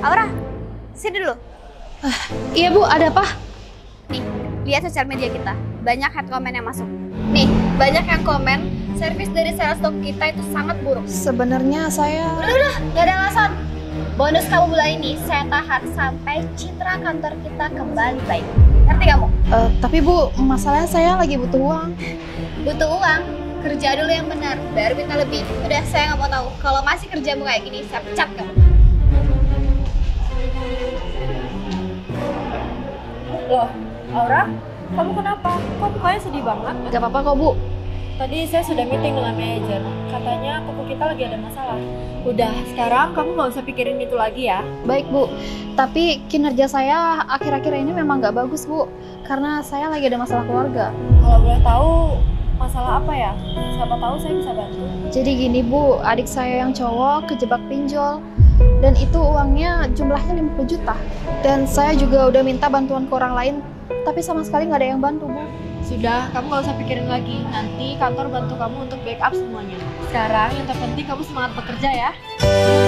Aura, sini dulu. Iya Bu, ada apa? Nih, lihat sosial media kita. Banyak hate comment yang masuk. Nih, banyak yang komen, servis dari sales stock kita itu sangat buruk. Sebenarnya saya... Udah, gak ada alasan. Bonus kamu bulan ini saya tahan sampai citra kantor kita kembali baik. Ngerti kamu? Tapi Bu, masalahnya saya lagi butuh uang. Butuh uang? Kerja dulu yang benar, baru minta lebih. Udah, saya nggak mau tahu. Kalau masih kerjamu kayak gini, saya pecat kamu. Loh, Aura, kamu kenapa? Kok mukanya sedih banget? Gak apa-apa kok, Bu. Tadi saya sudah meeting dengan manajer. Katanya toko kita lagi ada masalah. Udah, sekarang kamu nggak usah pikirin itu lagi ya. Baik, Bu. Tapi kinerja saya akhir-akhir ini memang nggak bagus, Bu. Karena saya lagi ada masalah keluarga. Kalau boleh tahu, masalah apa ya? Siapa tahu saya bisa bantu. Jadi gini, Bu. Adik saya yang cowok kejebak pinjol. Dan itu uangnya jumlahnya 50 juta. Dan saya juga udah minta bantuan ke orang lain, tapi sama sekali nggak ada yang bantu, Bu. Sudah, kamu nggak usah pikirin lagi. Nanti kantor bantu kamu untuk backup semuanya. Sekarang yang terpenting kamu semangat bekerja ya.